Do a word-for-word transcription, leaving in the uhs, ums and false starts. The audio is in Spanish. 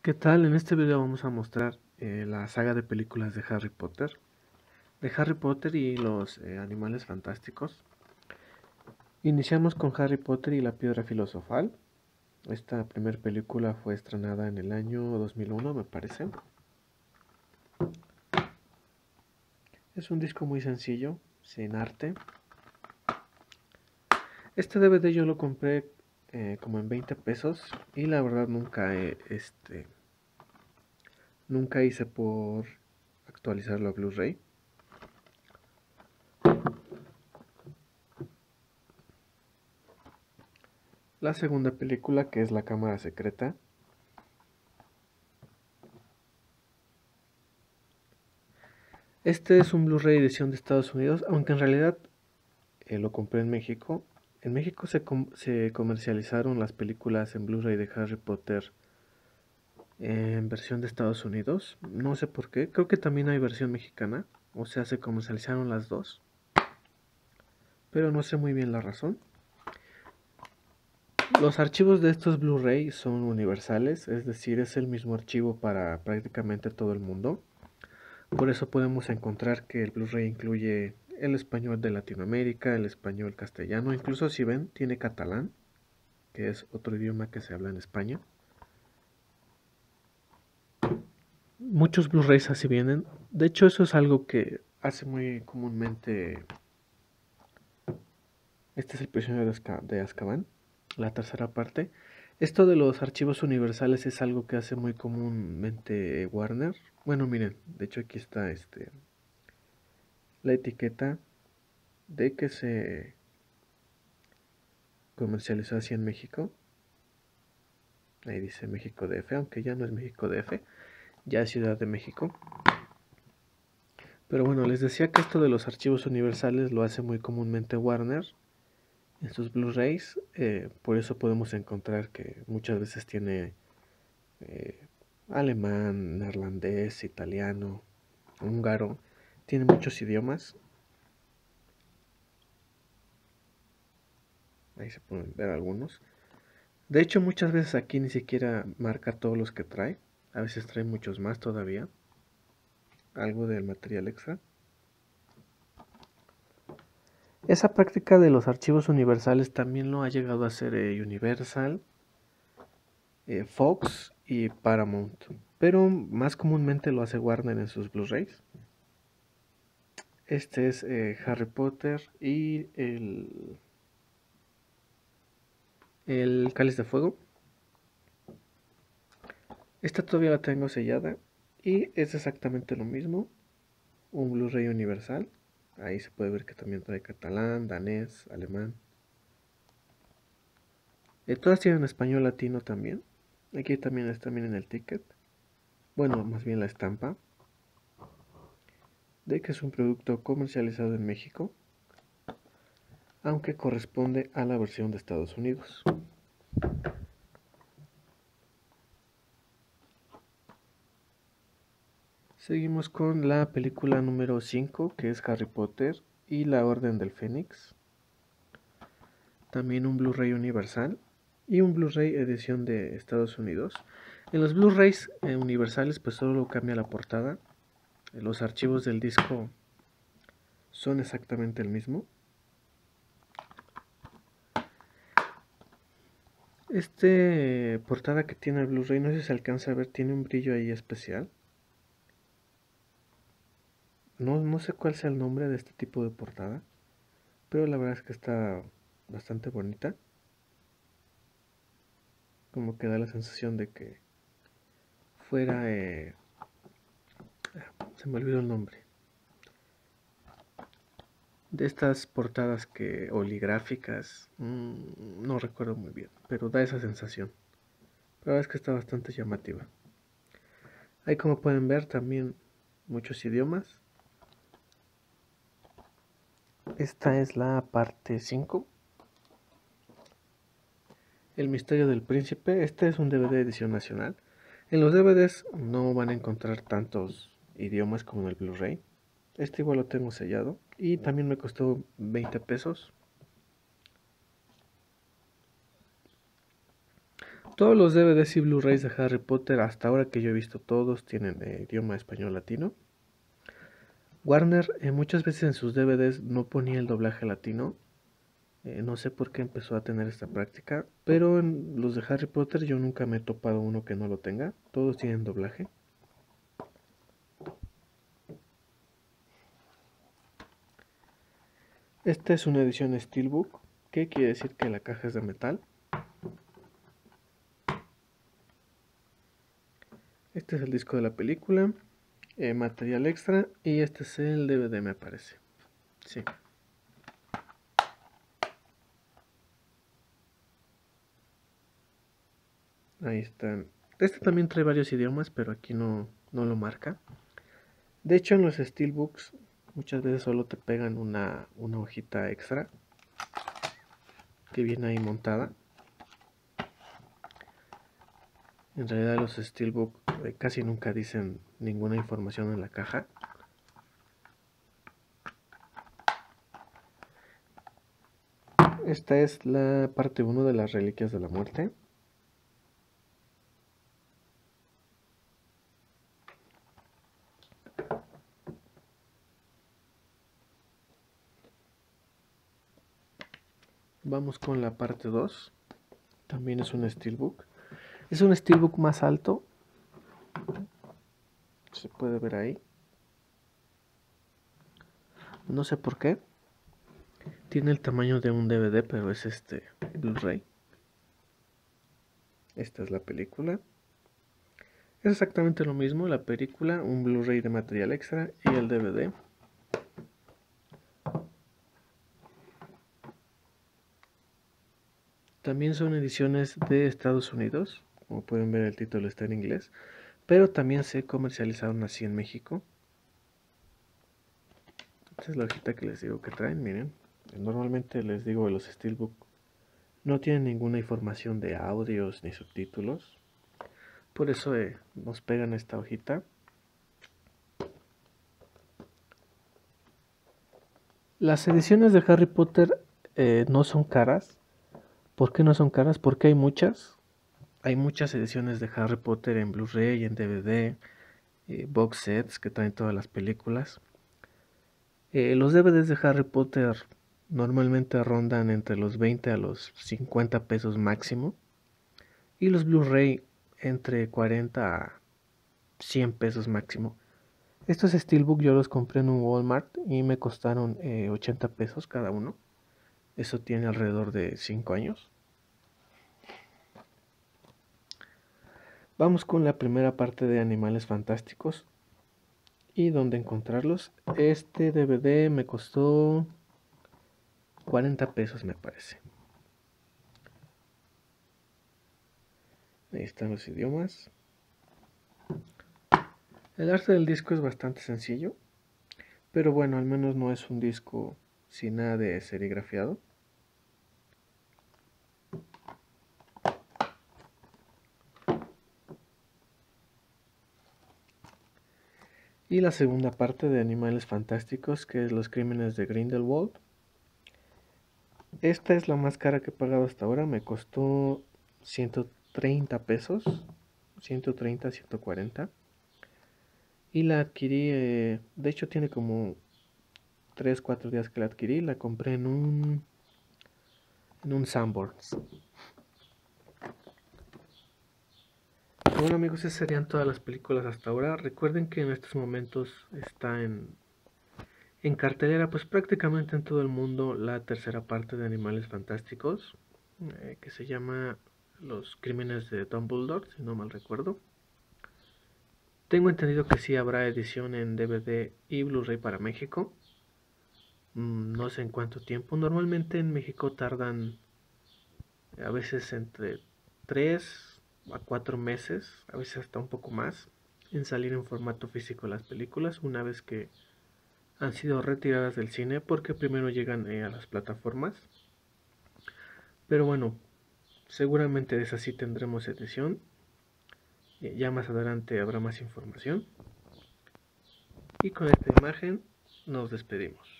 ¿Qué tal? En este video vamos a mostrar eh, la saga de películas de Harry Potter. De Harry Potter y los eh, Animales Fantásticos. Iniciamos con Harry Potter y la Piedra Filosofal. Esta primera película fue estrenada en el año dos mil uno, me parece. Es un disco muy sencillo, sin arte. Este D V D yo lo compré eh, como en veinte pesos y la verdad nunca he, este, nunca hice por actualizarlo a Blu-ray. La segunda película, que es La Cámara Secreta. Este es un Blu-ray edición de Estados Unidos, aunque en realidad eh, lo compré en México. En México se, com se comercializaron las películas en Blu-ray de Harry Potter en versión de Estados Unidos. No sé por qué, creo que también hay versión mexicana, o sea, se comercializaron las dos. Pero no sé muy bien la razón. Los archivos de estos Blu-ray son universales, es decir, es el mismo archivo para prácticamente todo el mundo. Por eso podemos encontrar que el Blu-ray incluye el español de Latinoamérica, el español castellano, incluso si ven, tiene catalán, que es otro idioma que se habla en España. Muchos Blu-rays así vienen. De hecho, eso es algo que hace muy comúnmente. Este es El prisionero de Azkaban, la tercera parte. Esto de los archivos universales es algo que hace muy comúnmente Warner. Bueno, miren, de hecho aquí está este... la etiqueta de que se comercializó así en México. Ahí dice México D F, aunque ya no es México D F, ya es Ciudad de México. Pero bueno, les decía que esto de los archivos universales lo hace muy comúnmente Warner en sus Blu-rays. Eh, por eso podemos encontrar que muchas veces tiene eh, alemán, neerlandés, italiano, húngaro. Tiene muchos idiomas. Ahí se pueden ver algunos. De hecho, muchas veces aquí ni siquiera marca todos los que trae. A veces trae muchos más todavía. Algo del material extra. Esa práctica de los archivos universales también lo ha llegado a hacer eh, Universal, eh, Fox y Paramount. Pero más comúnmente lo hace Warner en sus Blu-rays. Este es eh, Harry Potter y el, el Cáliz de Fuego. Esta todavía la tengo sellada y es exactamente lo mismo. Un Blu-ray universal. Ahí se puede ver que también trae catalán, danés, alemán. Eh, todas tienen español latino también. Aquí también está, miren, el ticket. Bueno, más bien la estampa de que es un producto comercializado en México, aunque corresponde a la versión de Estados Unidos. Seguimos con la película número cinco, que es Harry Potter y la Orden del Fénix. También un Blu-ray universal y un Blu-ray edición de Estados Unidos. En los Blu-rays eh, universales pues solo cambia la portada. Los archivos del disco son exactamente el mismo. Este portada que tiene el Blu-ray, no sé si se alcanza a ver, tiene un brillo ahí especial. No, no sé cuál sea el nombre de este tipo de portada, pero la verdad es que está bastante bonita. Como que da la sensación de que fuera... Eh, se me olvidó el nombre de estas portadas que oligráficas, mmm, no recuerdo muy bien, pero da esa sensación. La verdad es que está bastante llamativa. Ahí, como pueden ver, también muchos idiomas. Esta es la parte cinco. El Misterio del Príncipe. Este es un D V D edición nacional. En los D V Ds no van a encontrar tantos idiomas como en el Blu-ray. Este igual lo tengo sellado y también me costó veinte pesos. Todos los D V Ds y Blu-rays de Harry Potter, hasta ahora que yo he visto todos, tienen eh, idioma español latino. Warner eh, muchas veces en sus D V Ds no ponía el doblaje latino. Eh, no sé por qué empezó a tener esta práctica, pero en los de Harry Potter yo nunca me he topado uno que no lo tenga. Todos tienen doblaje. Esta es una edición Steelbook, que quiere decir que la caja es de metal. Este es el disco de la película, eh, material extra, y este es el D V D, me parece. Sí. Ahí están. Este también trae varios idiomas, pero aquí no, no lo marca. De hecho, en los Steelbooks muchas veces solo te pegan una, una hojita extra que viene ahí montada. En realidad los Steelbook eh, casi nunca dicen ninguna información en la caja. Esta es la parte uno de las Reliquias de la Muerte. Vamos con la parte dos. También es un Steelbook. Es un Steelbook más alto, se puede ver ahí, no sé por qué, tiene el tamaño de un D V D, pero es este Blu-ray. Esta es la película, es exactamente lo mismo, la película, un Blu-ray de material extra y el D V D. También son ediciones de Estados Unidos. Como pueden ver, el título está en inglés, pero también se comercializaron así en México. Esta es la hojita que les digo que traen, miren. Normalmente les digo, los Steelbook no tienen ninguna información de audios ni subtítulos. Por eso eh, nos pegan esta hojita. Las ediciones de Harry Potter eh, no son caras. ¿Por qué no son caras? Porque hay muchas. Hay muchas ediciones de Harry Potter en Blu-ray, en D V D, eh, box sets que traen todas las películas. Eh, los D V Ds de Harry Potter normalmente rondan entre los veinte a los cincuenta pesos máximo. Y los Blu-ray entre cuarenta a cien pesos máximo. Estos Steelbook yo los compré en un Walmart y me costaron eh, ochenta pesos cada uno. Eso tiene alrededor de cinco años. Vamos con la primera parte de Animales Fantásticos y dónde encontrarlos. Este D V D me costó cuarenta pesos, me parece. Ahí están los idiomas. El arte del disco es bastante sencillo, pero bueno, al menos no es un disco sin nada de serigrafiado. Y la segunda parte de Animales Fantásticos, que es los Crímenes de Grindelwald. Esta es la más cara que he pagado hasta ahora, me costó ciento treinta pesos, ciento treinta, ciento cuarenta. Y la adquirí, eh, de hecho tiene como tres, cuatro días que la adquirí, la compré en un, en un Sanborns. Bueno amigos, esas serían todas las películas hasta ahora. Recuerden que en estos momentos está en, en cartelera, pues prácticamente en todo el mundo, la tercera parte de Animales Fantásticos, eh, que se llama Los Crímenes de Dumbledore, si no mal recuerdo. Tengo entendido que sí habrá edición en D V D y Blu-ray para México. Mm, no sé en cuánto tiempo. Normalmente en México tardan a veces entre tres a cuatro meses, a veces hasta un poco más, en salir en formato físico las películas una vez que han sido retiradas del cine, porque primero llegan eh, a las plataformas. Pero bueno, seguramente de esa sí tendremos edición, eh, ya más adelante habrá más información. Y con esta imagen nos despedimos.